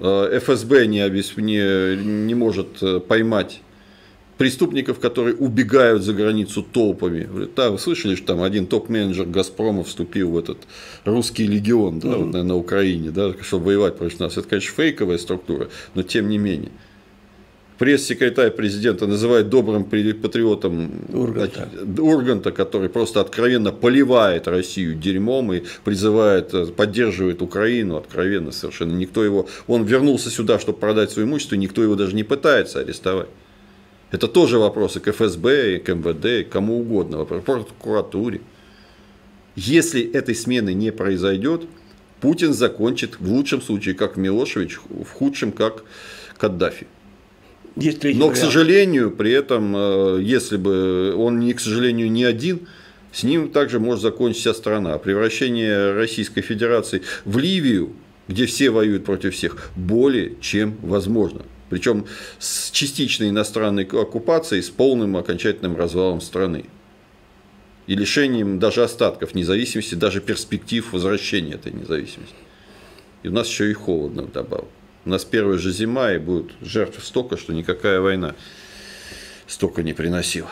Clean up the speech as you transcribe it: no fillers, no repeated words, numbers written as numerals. ФСБ не может поймать преступников, которые убегают за границу толпами. Да, вы слышали, что там один топ-менеджер «Газпрома» вступил в этот русский легион, да, вот, наверное, на Украине, да, чтобы воевать против нас. Это, конечно, фейковая структура, но тем не менее. Пресс-секретарь президента называет добрым патриотом Урганта, который просто откровенно поливает Россию дерьмом и призывает, поддерживает Украину откровенно совершенно. Никто его, он вернулся сюда, чтобы продать свое имущество, и никто его даже не пытается арестовать. Это тоже вопросы к ФСБ, и к МВД, и кому угодно, к прокуратуре. Если этой смены не произойдет, Путин закончит в лучшем случае как Милошевич, в худшем как Каддафи. Но, к сожалению, при этом, если бы он, к сожалению, не один, с ним также может закончиться вся страна. Превращение Российской Федерации в Ливию, где все воюют против всех, более чем возможно. Причем с частичной иностранной оккупацией, с полным окончательным развалом страны. И лишением даже остатков независимости, даже перспектив возвращения этой независимости. И у нас еще и холодно вдобавок. У нас первая же зима, и будут жертв столько, что никакая война столько не приносила.